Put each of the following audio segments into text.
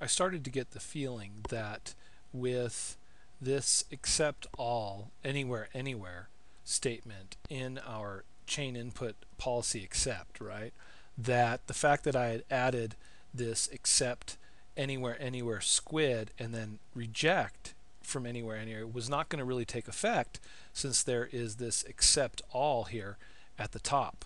I started to get the feeling that with this except all anywhere anywhere statement in our chain input policy except, right, that the fact that I had added this except anywhere anywhere squid and then reject from anywhere anywhere was not going to really take effect since there is this except all here at the top.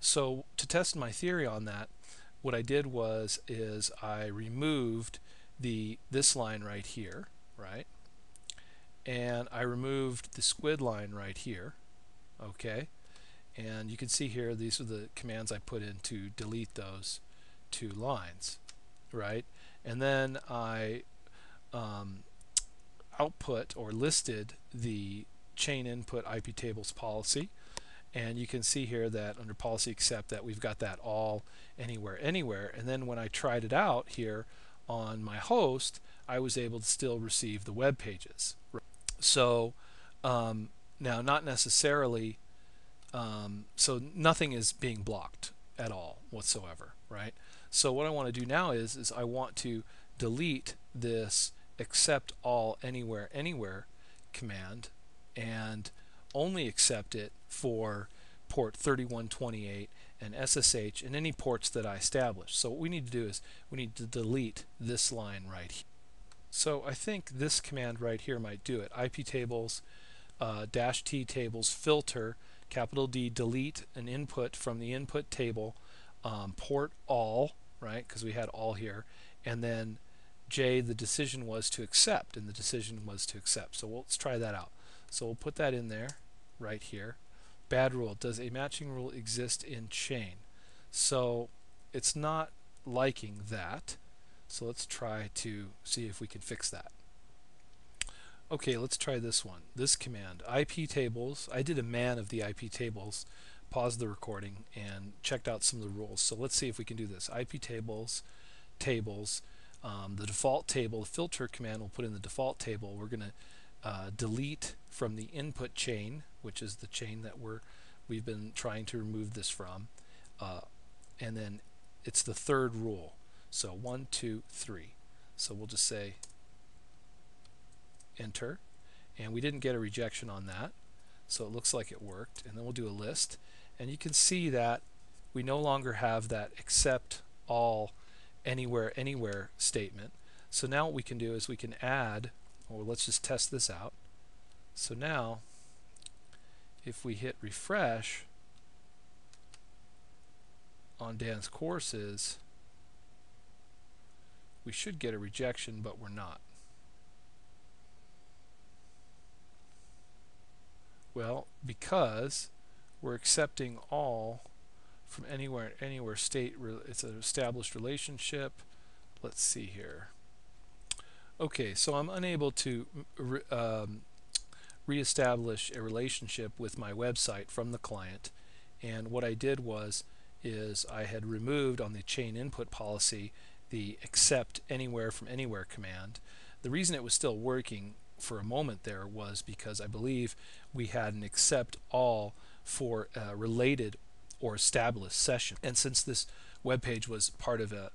So to test my theory on that, what I did was is I removed this line right here, right, and I removed the squid line right here, okay, and you can see here these are the commands I put in to delete those two lines, right, and then I output or listed the chain input iptables policy, and you can see here that under policy except that we've got that all anywhere anywhere, and then when I tried it out here on my host I was able to still receive the web pages. So now not necessarily so nothing is being blocked at all whatsoever, right? So what I want to do now is I want to delete this accept all anywhere anywhere command and only accept it for port 3128 and SSH and any ports that I establish. So what we need to do is we need to delete this line right here. So I think this command right here might do it. Iptables -t tables filter D delete an input from the input table port all, right, because we had all here, and then J the decision was to accept, and the decision was to accept. So let's try that out. So we'll put that in there right here. Bad rule. Does a matching rule exist in chain? So it's not liking that. So let's try to see if we can fix that. Okay, let's try this one. This command, iptables. I did a man of the iptables, paused the recording, and checked out some of the rules. So let's see if we can do this. Iptables, tables, the default table, the filter command will put in the default table. We're going to delete from the input chain, which is the chain that we've been trying to remove this from, and then it's the third rule. So 1, 2, 3. So we'll just say enter, and we didn't get a rejection on that, so it looks like it worked. And then we'll do a list, and you can see that we no longer have that except all anywhere anywhere statement. So now what we can do is we can add, or let's just test this out. So now if we hit refresh on Dan's courses, we should get a rejection, but we're not. Well, because we're accepting all from anywhere anywhere state, it's an established relationship. Let's see here. Okay, so I'm unable to reestablish a relationship with my website from the client, and what I did was is I had removed on the chain input policy the accept anywhere from anywhere command. The reason it was still working for a moment there was because I believe we had an accept all for a related or established session, and since this web page was part of the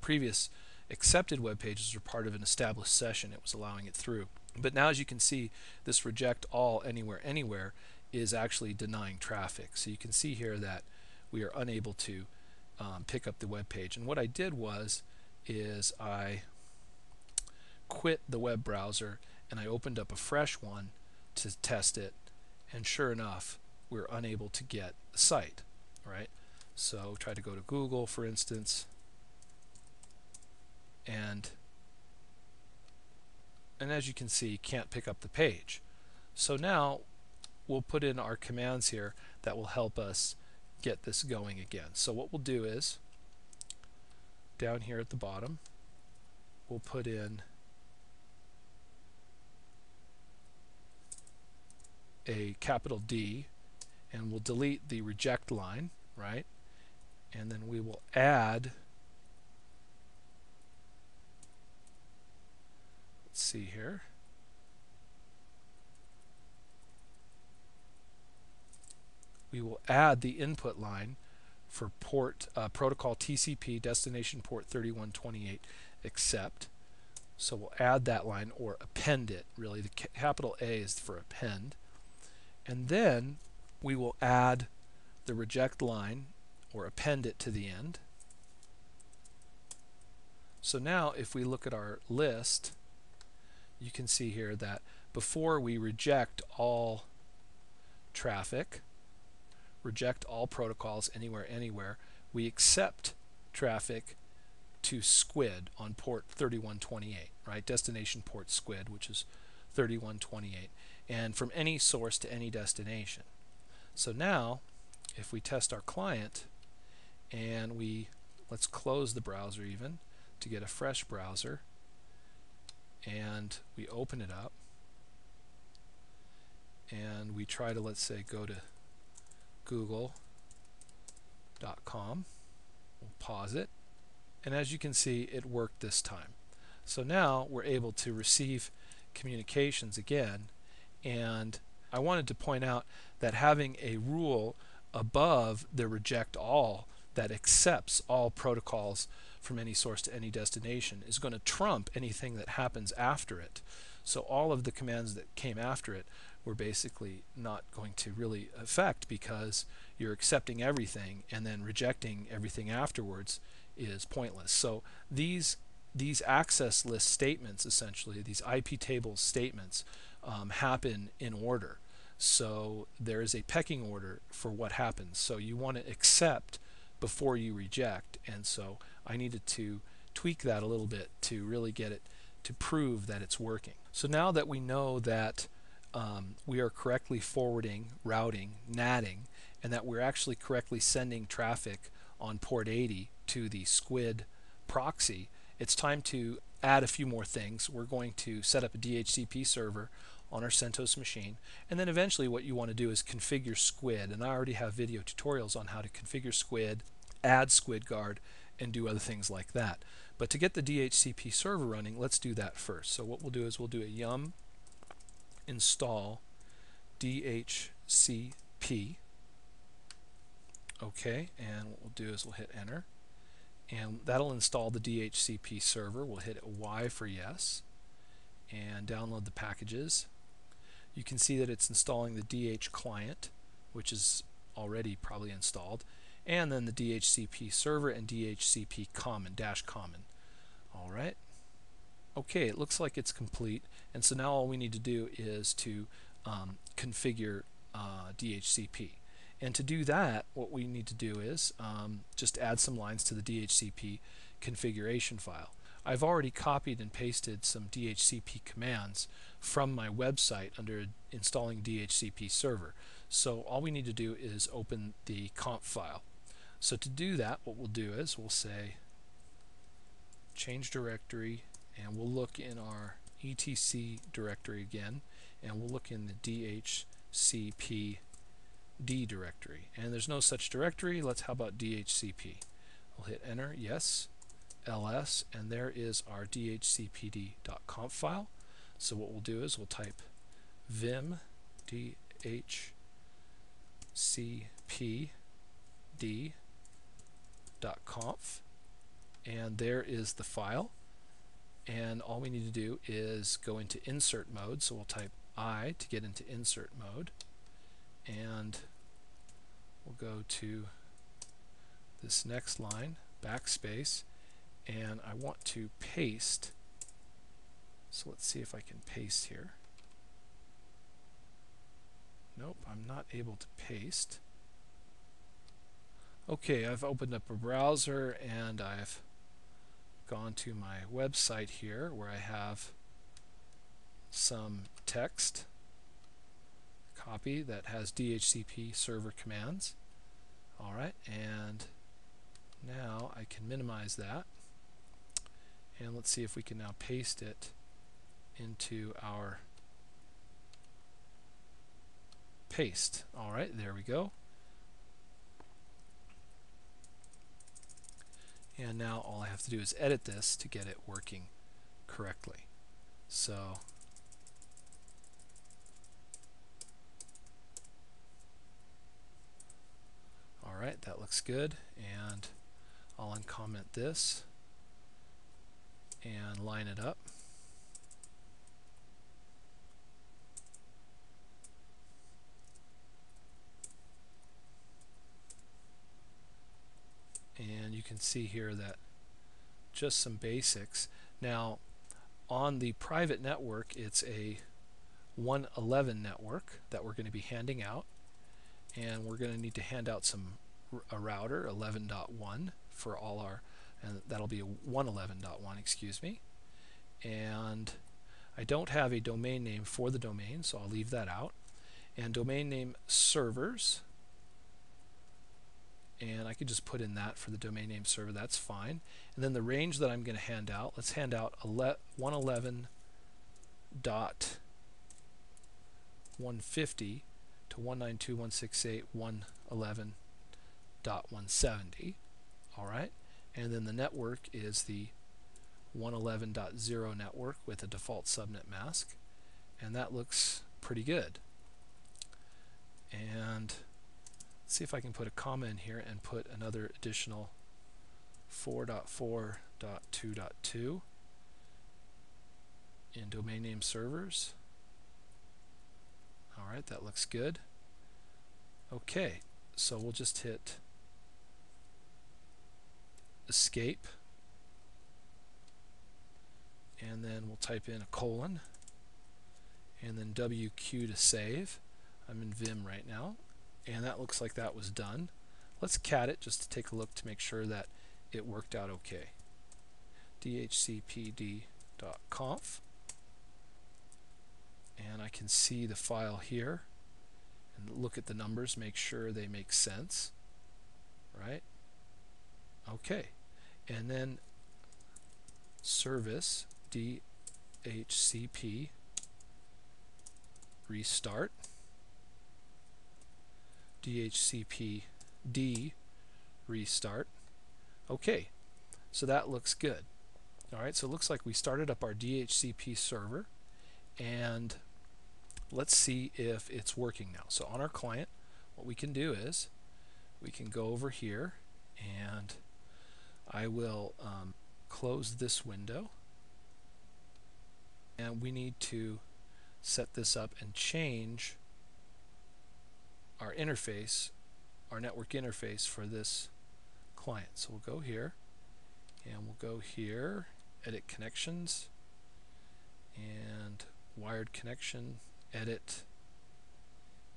previous accepted web pages were part of an established session, it was allowing it through. But now as you can see, this reject all anywhere anywhere is actually denying traffic. So you can see here that we are unable to pick up the web page. And what I did was is I quit the web browser and I opened up a fresh one to test it, and sure enough we're unable to get the site, right? So try to go to Google, for instance, and as you can see, can't pick up the page. So now we'll put in our commands here that will help us get this going again. So what we'll do is down here at the bottom we'll put in a D, and we'll delete the reject line, right, and then we will add, see here, we will add the input line for port protocol TCP destination port 3128 except. So we'll add that line or append it, really. The capital A is for append. And then we will add the reject line or append it to the end. So now if we look at our list, you can see here that before we reject all traffic, reject all protocols anywhere, we accept traffic to SQUID on port 3128, right? Destination port SQUID, which is 3128, and from any source to any destination. So now if we test our client and we, let's close the browser even to get a fresh browser, and we open it up and we try to, let's say, go to google.com, we'll pause it, and as you can see it worked this time. So now we're able to receive communications again, and I wanted to point out that having a rule above the reject all that accepts all protocols from any source to any destination is going to trump anything that happens after it. So all of the commands that came after it were basically not going to really affect, because you're accepting everything and then rejecting everything afterwards is pointless. So these access list statements, essentially these IP table statements, happen in order. So there is a pecking order for what happens. So you want to accept before you reject, and so I needed to tweak that a little bit to really get it to prove that it's working. So now that we know that we are correctly forwarding, routing, NATing, and that we're actually correctly sending traffic on port 80 to the SQUID proxy, it's time to add a few more things. We're going to set up a DHCP server on our CentOS machine, and then eventually what you want to do is configure SQUID, and I already have video tutorials on how to configure SQUID, add SquidGuard, and do other things like that. But to get the DHCP server running, let's do that first. So what we'll do is we'll do a yum install DHCP, okay, and what we'll do is we'll hit enter, and that'll install the DHCP server. We'll hit Y for yes and download the packages. You can see that it's installing the DH client, which is already probably installed, and then the DHCP server and DHCP common, -common. Alright, okay, it looks like it's complete, and so now all we need to do is to configure DHCP. And to do that, what we need to do is just add some lines to the DHCP configuration file. I've already copied and pasted some DHCP commands from my website under installing DHCP server. So all we need to do is open the conf file. So to do that, what we'll do is we'll say change directory, and we'll look in our etc directory again, and we'll look in the DHCPD directory. And there's no such directory. How about DHCP? We'll hit enter, yes. ls, and there is our dhcpd.conf file. So what we'll do is we'll type vim dhcpd.conf, and there is the file. And all we need to do is go into insert mode. So we'll type I to get into insert mode, and we'll go to this next line, backspace, and I want to paste. So let's see if I can paste here. Nope, I'm not able to paste. Okay, I've opened up a browser and I've gone to my website here where I have some text copy that has DHCP server commands. Alright, and now I can minimize that. And let's see if we can now paste it into our paste. Alright, there we go. And now all I have to do is edit this to get it working correctly. So alright, that looks good, and I'll uncomment this. and line it up. And you can see here that just some basics. Now on the private network, it's a 111 network that we're going to be handing out, and we're going to need to hand out a router 11.1 for all our, and that'll be a 111.1, excuse me. And I don't have a domain name for the domain, so I'll leave that out. And domain name servers, and I could just put in that for the domain name server, that's fine. And then the range that I'm going to hand out, let's hand out 111.150 to 192.168.111.170. Alright, and then the network is the 111.0 network with a default subnet mask, and that looks pretty good. And see if I can put a comma in here and put another additional 4.4.2.2 in domain name servers. Alright, that looks good. Okay, so we'll just hit escape, and then we'll type in a colon and then WQ to save. I'm in Vim right now. And that looks like that was done. Let's cat it just to take a look to make sure that it worked out okay. dhcpd.conf, and I can see the file here and look at the numbers, make sure they make sense, right? Okay, and then service dhcp restart dhcpd restart. Okay, so that looks good. Alright, so it looks like we started up our DHCP server, and let's see if it's working now. So on our client, what we can do is we can go over here, and I will close this window, and we need to set this up and change our interface, our network interface for this client. So we'll go here, and we'll go here, edit connections, and wired connection, edit,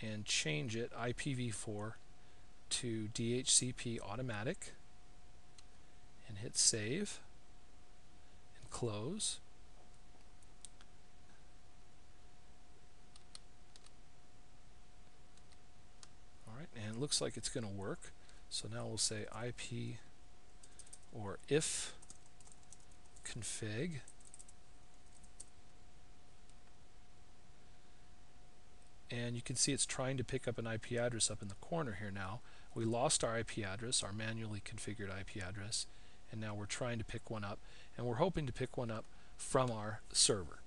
and change it IPv4 to DHCP automatic, and hit save and close. And it looks like it's going to work. So now we'll say IP or ifconfig, and you can see it's trying to pick up an IP address up in the corner here now. We lost our IP address, our manually configured IP address, and now we're trying to pick one up, and we're hoping to pick one up from our server.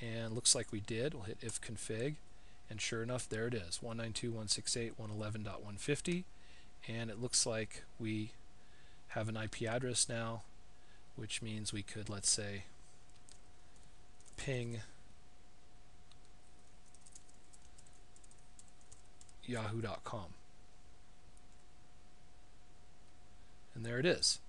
And looks like we did. We'll hit ifconfig. And sure enough, there it is, 192.168.111.150, and it looks like we have an IP address now, which means we could, let's say, ping yahoo.com. And there it is.